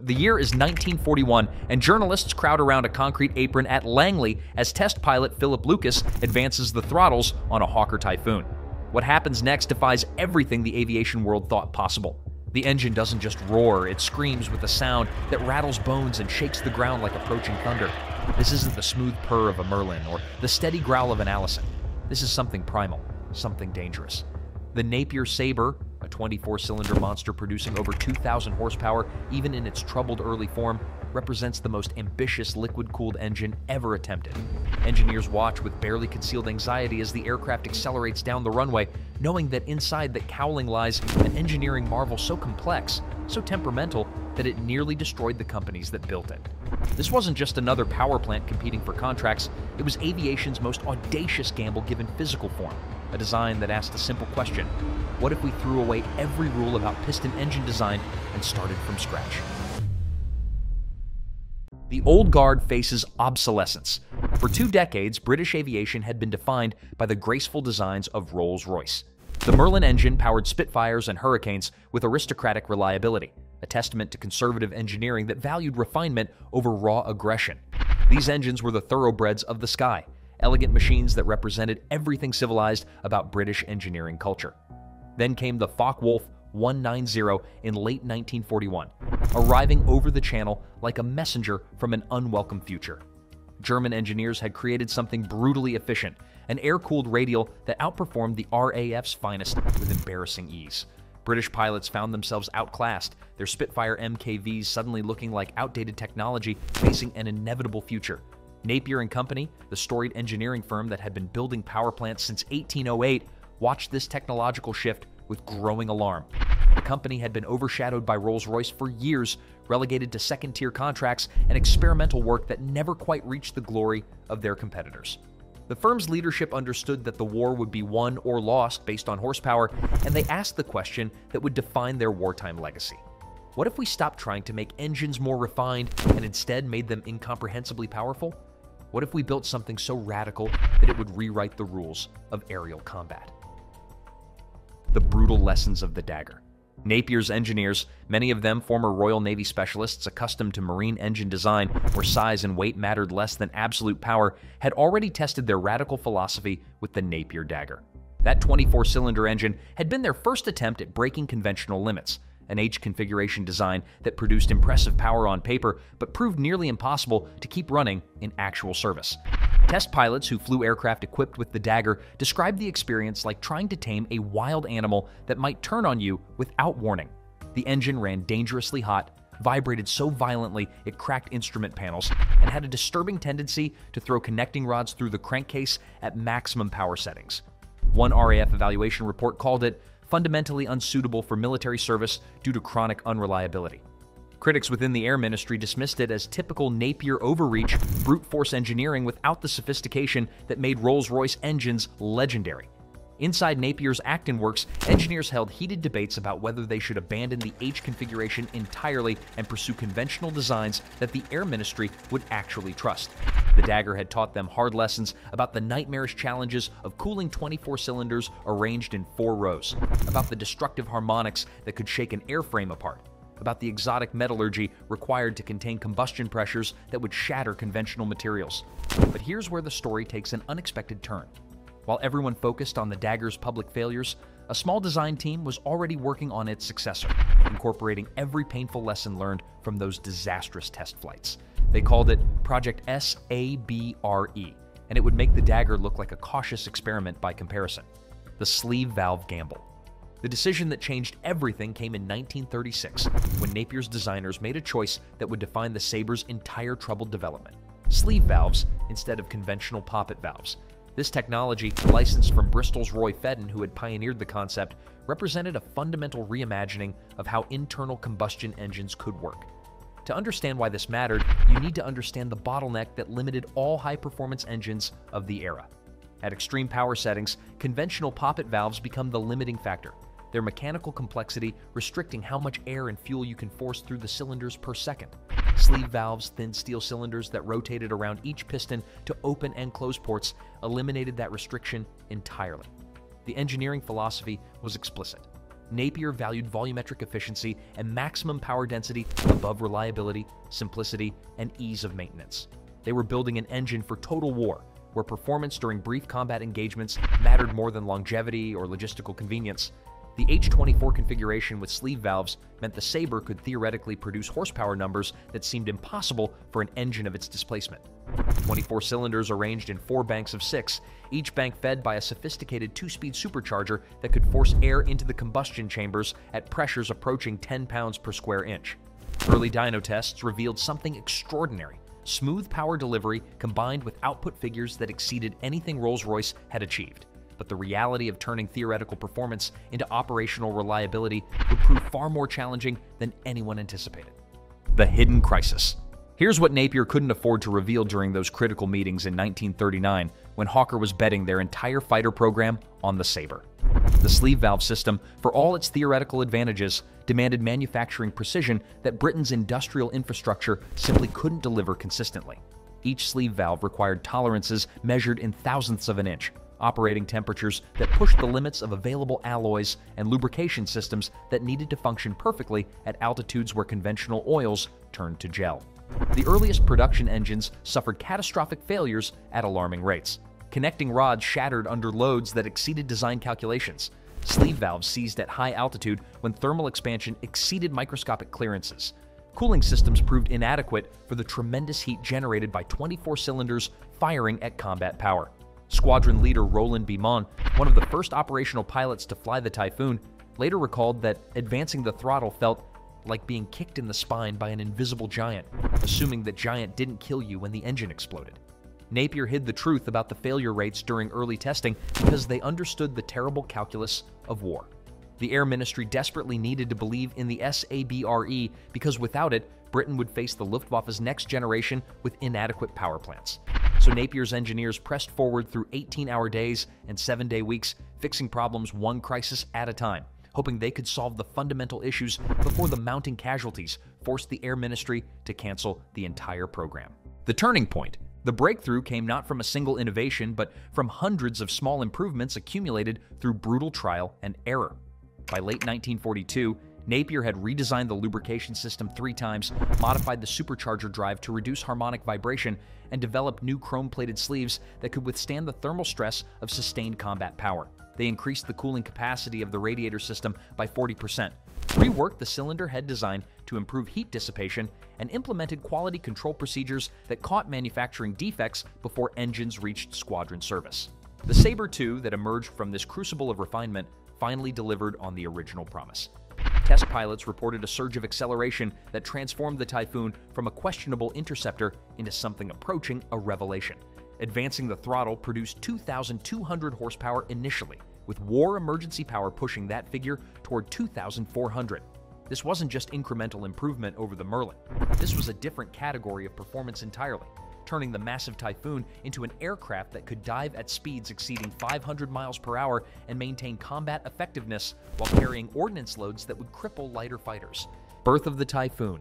The year is 1941, and journalists crowd around a concrete apron at Langley as test pilot Philip Lucas advances the throttles on a Hawker Typhoon. What happens next defies everything the aviation world thought possible. The engine doesn't just roar, it screams with a sound that rattles bones and shakes the ground like approaching thunder. This isn't the smooth purr of a Merlin or the steady growl of an Allison. This is something primal, something dangerous. The Napier Sabre, a 24-cylinder monster producing over 2,000 horsepower, even in its troubled early form, represents the most ambitious liquid-cooled engine ever attempted. Engineers watch with barely concealed anxiety as the aircraft accelerates down the runway, knowing that inside that cowling lies an engineering marvel so complex, so temperamental, that it nearly destroyed the companies that built it. This wasn't just another power plant competing for contracts, it was aviation's most audacious gamble given physical form, a design that asked a simple question: what if we threw away every rule about piston engine design and started from scratch? The old guard faces obsolescence. For 2 decades, British aviation had been defined by the graceful designs of Rolls-Royce. The Merlin engine powered Spitfires and Hurricanes with aristocratic reliability, a testament to conservative engineering that valued refinement over raw aggression. These engines were the thoroughbreds of the sky, elegant machines that represented everything civilized about British engineering culture. Then came the Focke-Wulf 190 in late 1941, arriving over the channel like a messenger from an unwelcome future. German engineers had created something brutally efficient, an air-cooled radial that outperformed the RAF's finest with embarrassing ease. British pilots found themselves outclassed, their Spitfire MKVs suddenly looking like outdated technology facing an inevitable future. Napier & Company, the storied engineering firm that had been building power plants since 1808, watched this technological shift with growing alarm. The company had been overshadowed by Rolls-Royce for years, relegated to second-tier contracts and experimental work that never quite reached the glory of their competitors. The firm's leadership understood that the war would be won or lost based on horsepower, and they asked the question that would define their wartime legacy. What if we stopped trying to make engines more refined and instead made them incomprehensibly powerful? What if we built something so radical that it would rewrite the rules of aerial combat? The brutal lessons of the Dagger. Napier's engineers, many of them former Royal Navy specialists accustomed to marine engine design where size and weight mattered less than absolute power, had already tested their radical philosophy with the Napier Dagger. That 24-cylinder engine had been their first attempt at breaking conventional limits, an H-configuration design that produced impressive power on paper but proved nearly impossible to keep running in actual service. Test pilots who flew aircraft equipped with the Dagger described the experience like trying to tame a wild animal that might turn on you without warning. The engine ran dangerously hot, vibrated so violently it cracked instrument panels, and had a disturbing tendency to throw connecting rods through the crankcase at maximum power settings. One RAF evaluation report called it fundamentally unsuitable for military service due to chronic unreliability. Critics within the Air Ministry dismissed it as typical Napier overreach, brute force engineering without the sophistication that made Rolls-Royce engines legendary. Inside Napier's Acton Works, engineers held heated debates about whether they should abandon the H configuration entirely and pursue conventional designs that the Air Ministry would actually trust. The Dagger had taught them hard lessons about the nightmarish challenges of cooling 24 cylinders arranged in 4 rows, about the destructive harmonics that could shake an airframe apart, about the exotic metallurgy required to contain combustion pressures that would shatter conventional materials. But here's where the story takes an unexpected turn. While everyone focused on the Dagger's public failures, a small design team was already working on its successor, incorporating every painful lesson learned from those disastrous test flights. They called it Project SABRE, and it would make the Dagger look like a cautious experiment by comparison. The sleeve valve gamble. The decision that changed everything came in 1936, when Napier's designers made a choice that would define the Sabre's entire troubled development: sleeve valves instead of conventional poppet valves. This technology, licensed from Bristol's Roy Fedden, who had pioneered the concept, represented a fundamental reimagining of how internal combustion engines could work. To understand why this mattered, you need to understand the bottleneck that limited all high-performance engines of the era. At extreme power settings, conventional poppet valves become the limiting factor, their mechanical complexity restricting how much air and fuel you can force through the cylinders per second. Sleeve valves, thin steel cylinders that rotated around each piston to open and close ports, eliminated that restriction entirely. The engineering philosophy was explicit. Napier valued volumetric efficiency and maximum power density above reliability, simplicity, and ease of maintenance. They were building an engine for total war, where performance during brief combat engagements mattered more than longevity or logistical convenience. The H-24 configuration with sleeve valves meant the Sabre could theoretically produce horsepower numbers that seemed impossible for an engine of its displacement. 24 cylinders arranged in 4 banks of 6, each bank fed by a sophisticated 2-speed supercharger that could force air into the combustion chambers at pressures approaching 10 pounds per square inch. Early dyno tests revealed something extraordinary: smooth power delivery combined with output figures that exceeded anything Rolls-Royce had achieved. But the reality of turning theoretical performance into operational reliability would prove far more challenging than anyone anticipated. The hidden crisis. Here's what Napier couldn't afford to reveal during those critical meetings in 1939, when Hawker was betting their entire fighter program on the Sabre. The sleeve valve system, for all its theoretical advantages, demanded manufacturing precision that Britain's industrial infrastructure simply couldn't deliver consistently. Each sleeve valve required tolerances measured in thousandths of an inch, operating temperatures that pushed the limits of available alloys, and lubrication systems that needed to function perfectly at altitudes where conventional oils turned to gel. The earliest production engines suffered catastrophic failures at alarming rates. Connecting rods shattered under loads that exceeded design calculations. Sleeve valves seized at high altitude when thermal expansion exceeded microscopic clearances. Cooling systems proved inadequate for the tremendous heat generated by 24 cylinders firing at combat power. Squadron leader Roland Beamont, one of the first operational pilots to fly the Typhoon, later recalled that advancing the throttle felt like being kicked in the spine by an invisible giant, assuming that giant didn't kill you when the engine exploded. Napier hid the truth about the failure rates during early testing because they understood the terrible calculus of war. The Air Ministry desperately needed to believe in the SABRE because without it, Britain would face the Luftwaffe's next generation with inadequate power plants. So Napier's engineers pressed forward through 18-hour days and 7-day weeks, fixing problems one crisis at a time, hoping they could solve the fundamental issues before the mounting casualties forced the Air Ministry to cancel the entire program. The turning point. The breakthrough came not from a single innovation, but from hundreds of small improvements accumulated through brutal trial and error. By late 1942, Napier had redesigned the lubrication system 3 times, modified the supercharger drive to reduce harmonic vibration, and developed new chrome-plated sleeves that could withstand the thermal stress of sustained combat power. They increased the cooling capacity of the radiator system by 40%, reworked the cylinder head design to improve heat dissipation, and implemented quality control procedures that caught manufacturing defects before engines reached squadron service. The Sabre II that emerged from this crucible of refinement finally delivered on the original promise. Test pilots reported a surge of acceleration that transformed the Typhoon from a questionable interceptor into something approaching a revelation. Advancing the throttle produced 2,200 horsepower initially, with war emergency power pushing that figure toward 2,400. This wasn't just incremental improvement over the Merlin. This was a different category of performance entirely, turning the massive Typhoon into an aircraft that could dive at speeds exceeding 500 miles per hour and maintain combat effectiveness while carrying ordnance loads that would cripple lighter fighters. Birth of the Typhoon.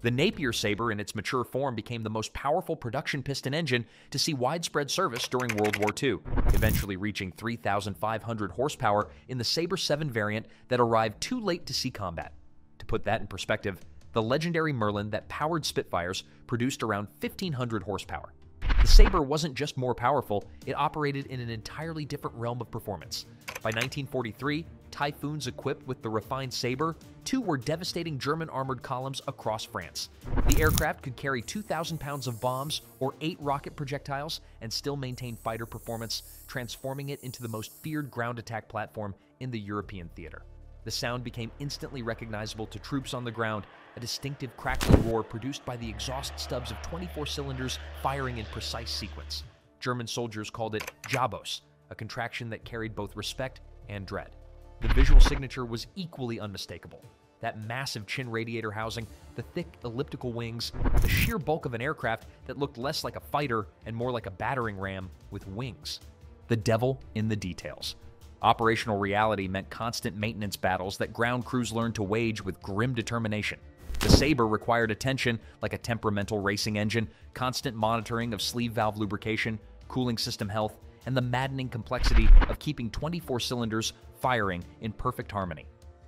The Napier Sabre in its mature form became the most powerful production piston engine to see widespread service during World War II, eventually reaching 3,500 horsepower in the Sabre 7 variant that arrived too late to see combat. To put that in perspective, the legendary Merlin that powered Spitfires produced around 1,500 horsepower. The Sabre wasn't just more powerful, it operated in an entirely different realm of performance. By 1943, Typhoons equipped with the refined Sabre II were devastating German armored columns across France. The aircraft could carry 2,000 pounds of bombs or 8 rocket projectiles and still maintain fighter performance, transforming it into the most feared ground attack platform in the European theater. The sound became instantly recognizable to troops on the ground, a distinctive crackling roar produced by the exhaust stubs of 24 cylinders firing in precise sequence. German soldiers called it Jabos, a contraction that carried both respect and dread. The visual signature was equally unmistakable. That massive chin radiator housing, the thick elliptical wings, the sheer bulk of an aircraft that looked less like a fighter and more like a battering ram with wings. The devil in the details. Operational reality meant constant maintenance battles that ground crews learned to wage with grim determination. The Sabre required attention like a temperamental racing engine, constant monitoring of sleeve valve lubrication, cooling system health, and the maddening complexity of keeping 24 cylinders firing in perfect harmony.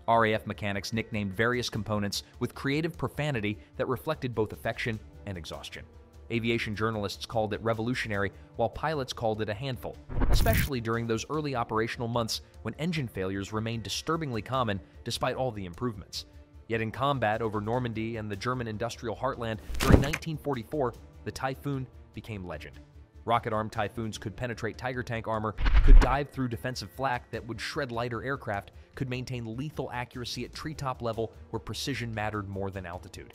RAF mechanics nicknamed various components with creative profanity that reflected both affection and exhaustion. Aviation journalists called it revolutionary, while pilots called it a handful, especially during those early operational months when engine failures remained disturbingly common despite all the improvements. Yet in combat over Normandy and the German industrial heartland during 1944, the Typhoon became legend. Rocket-armed Typhoons could penetrate Tiger tank armor, could dive through defensive flak that would shred lighter aircraft, could maintain lethal accuracy at treetop level where precision mattered more than altitude.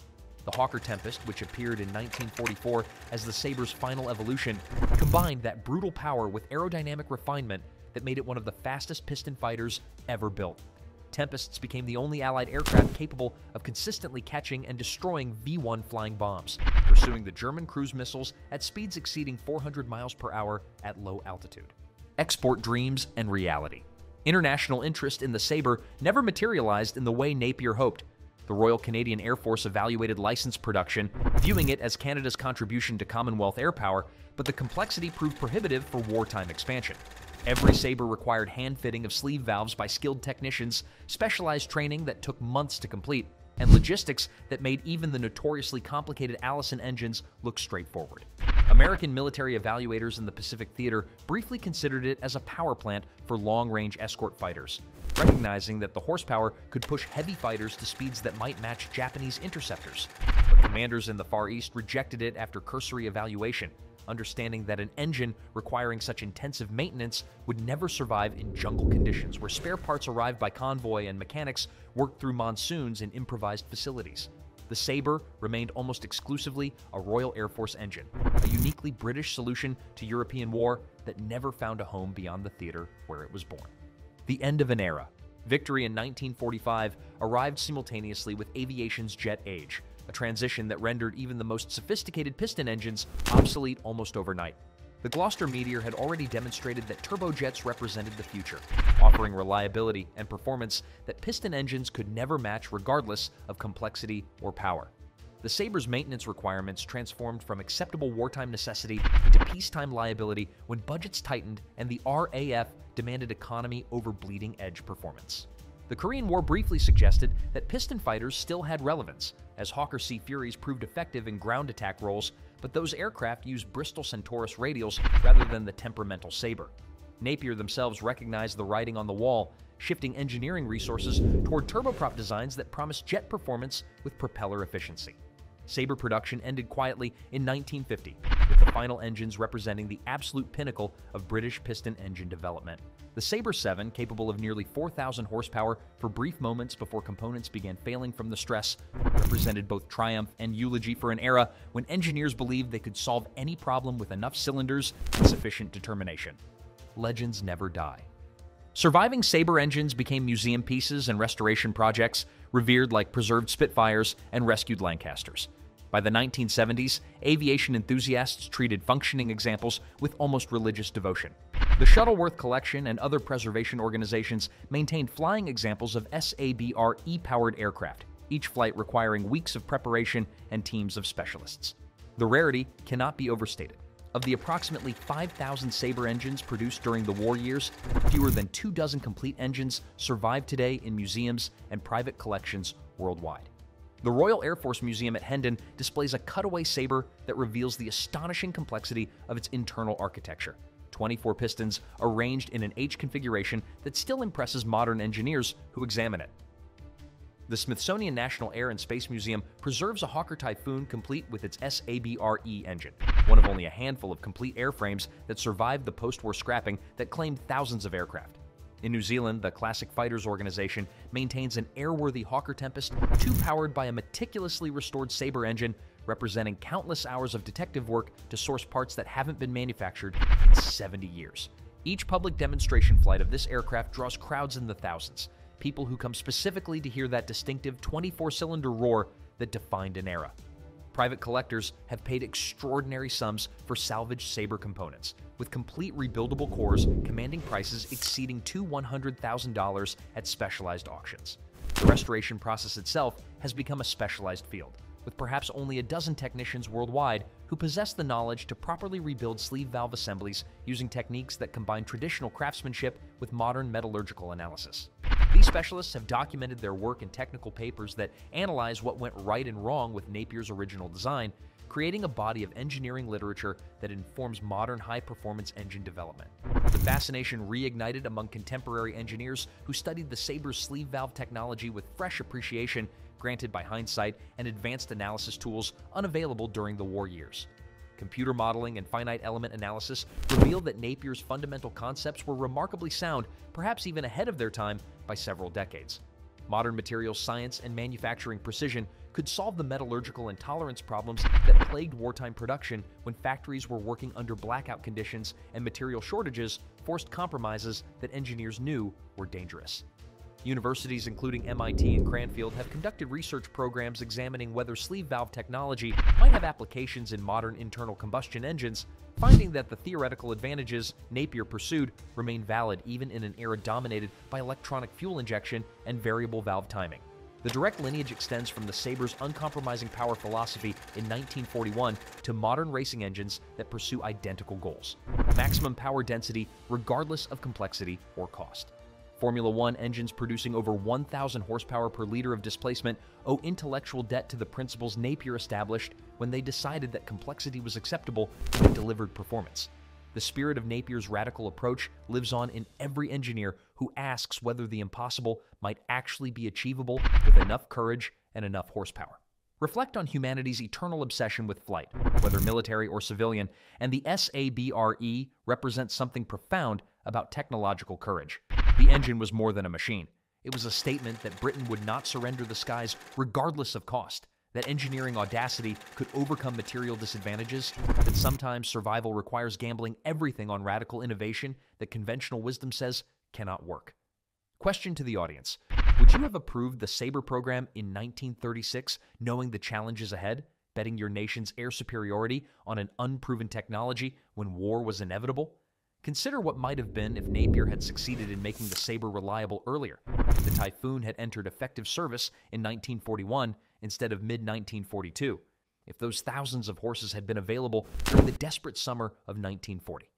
The Hawker Tempest, which appeared in 1944 as the Sabre's final evolution, combined that brutal power with aerodynamic refinement that made it one of the fastest piston fighters ever built. Tempests became the only Allied aircraft capable of consistently catching and destroying V1 flying bombs, pursuing the German cruise missiles at speeds exceeding 400 miles per hour at low altitude. Export dreams and reality. International interest in the Sabre never materialized in the way Napier hoped. The Royal Canadian Air Force evaluated license production, viewing it as Canada's contribution to Commonwealth airpower, but the complexity proved prohibitive for wartime expansion. Every Sabre required hand-fitting of sleeve valves by skilled technicians, specialized training that took months to complete, and logistics that made even the notoriously complicated Allison engines look straightforward. American military evaluators in the Pacific Theater briefly considered it as a power plant for long-range escort fighters, recognizing that the horsepower could push heavy fighters to speeds that might match Japanese interceptors. But commanders in the Far East rejected it after cursory evaluation, understanding that an engine requiring such intensive maintenance would never survive in jungle conditions where spare parts arrived by convoy and mechanics worked through monsoons in improvised facilities. The Sabre remained almost exclusively a Royal Air Force engine, a uniquely British solution to European war that never found a home beyond the theater where it was born. The end of an era. Victory in 1945 arrived simultaneously with aviation's jet age, a transition that rendered even the most sophisticated piston engines obsolete almost overnight. The Gloster Meteor had already demonstrated that turbojets represented the future, offering reliability and performance that piston engines could never match regardless of complexity or power. The Sabre's maintenance requirements transformed from acceptable wartime necessity into peacetime liability when budgets tightened and the RAF demanded economy over bleeding-edge performance. The Korean War briefly suggested that piston fighters still had relevance, as Hawker Sea Furies proved effective in ground attack roles, but those aircraft used Bristol Centaurus radials rather than the temperamental Sabre. Napier themselves recognized the writing on the wall, shifting engineering resources toward turboprop designs that promised jet performance with propeller efficiency. Sabre production ended quietly in 1950, with the final engines representing the absolute pinnacle of British piston engine development. The Sabre 7, capable of nearly 4,000 horsepower for brief moments before components began failing from the stress, represented both triumph and eulogy for an era when engineers believed they could solve any problem with enough cylinders and sufficient determination. Legends never die. Surviving Sabre engines became museum pieces and restoration projects, revered like preserved Spitfires and rescued Lancasters. By the 1970s, aviation enthusiasts treated functioning examples with almost religious devotion. The Shuttleworth Collection and other preservation organizations maintained flying examples of SABRE-powered aircraft, each flight requiring weeks of preparation and teams of specialists. The rarity cannot be overstated. Of the approximately 5,000 Sabre engines produced during the war years, fewer than 24 complete engines survive today in museums and private collections worldwide. The Royal Air Force Museum at Hendon displays a cutaway Sabre that reveals the astonishing complexity of its internal architecture. 24 pistons arranged in an H configuration that still impresses modern engineers who examine it. The Smithsonian National Air and Space Museum preserves a Hawker Typhoon complete with its SABRE engine, one of only a handful of complete airframes that survived the post-war scrapping that claimed thousands of aircraft. In New Zealand, the Classic Fighters Organization maintains an airworthy Hawker Tempest, II powered by a meticulously restored Sabre engine, representing countless hours of detective work to source parts that haven't been manufactured in 70 years. Each public demonstration flight of this aircraft draws crowds in the thousands, people who come specifically to hear that distinctive 24-cylinder roar that defined an era. Private collectors have paid extraordinary sums for salvaged Sabre components, with complete rebuildable cores commanding prices exceeding $200,000 at specialized auctions. The restoration process itself has become a specialized field, with perhaps only a dozen technicians worldwide who possess the knowledge to properly rebuild sleeve valve assemblies using techniques that combine traditional craftsmanship with modern metallurgical analysis. These specialists have documented their work in technical papers that analyze what went right and wrong with Napier's original design, creating a body of engineering literature that informs modern high-performance engine development. The fascination reignited among contemporary engineers who studied the Sabre's sleeve valve technology with fresh appreciation granted by hindsight and advanced analysis tools unavailable during the war years. Computer modeling and finite element analysis revealed that Napier's fundamental concepts were remarkably sound, perhaps even ahead of their time by several decades. Modern materials science and manufacturing precision could solve the metallurgical and tolerance problems that plagued wartime production when factories were working under blackout conditions and material shortages forced compromises that engineers knew were dangerous. Universities including MIT and Cranfield have conducted research programs examining whether sleeve valve technology might have applications in modern internal combustion engines, finding that the theoretical advantages Napier pursued remain valid even in an era dominated by electronic fuel injection and variable valve timing. The direct lineage extends from the Sabre's uncompromising power philosophy in 1941 to modern racing engines that pursue identical goals: maximum power density regardless of complexity or cost. Formula One engines producing over 1,000 horsepower per liter of displacement owe intellectual debt to the principles Napier established when they decided that complexity was acceptable and delivered performance. The spirit of Napier's radical approach lives on in every engineer who asks whether the impossible might actually be achievable with enough courage and enough horsepower. Reflect on humanity's eternal obsession with flight, whether military or civilian, and the SABRE represents something profound about technological courage. The engine was more than a machine. It was a statement that Britain would not surrender the skies regardless of cost, that engineering audacity could overcome material disadvantages, that sometimes survival requires gambling everything on radical innovation that conventional wisdom says cannot work. Question to the audience: would you have approved the Sabre program in 1936, knowing the challenges ahead, betting your nation's air superiority on an unproven technology when war was inevitable? Consider what might have been if Napier had succeeded in making the Sabre reliable earlier. The Typhoon had entered effective service in 1941 instead of mid-1942. If those thousands of horses had been available during the desperate summer of 1940.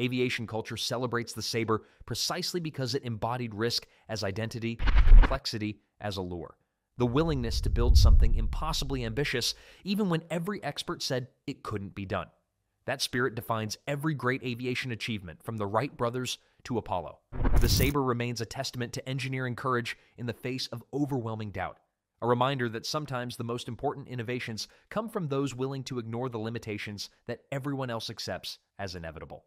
Aviation culture celebrates the Sabre precisely because it embodied risk as identity, complexity as allure. The willingness to build something impossibly ambitious, even when every expert said it couldn't be done. That spirit defines every great aviation achievement, from the Wright brothers to Apollo. The Sabre remains a testament to engineering courage in the face of overwhelming doubt, a reminder that sometimes the most important innovations come from those willing to ignore the limitations that everyone else accepts as inevitable.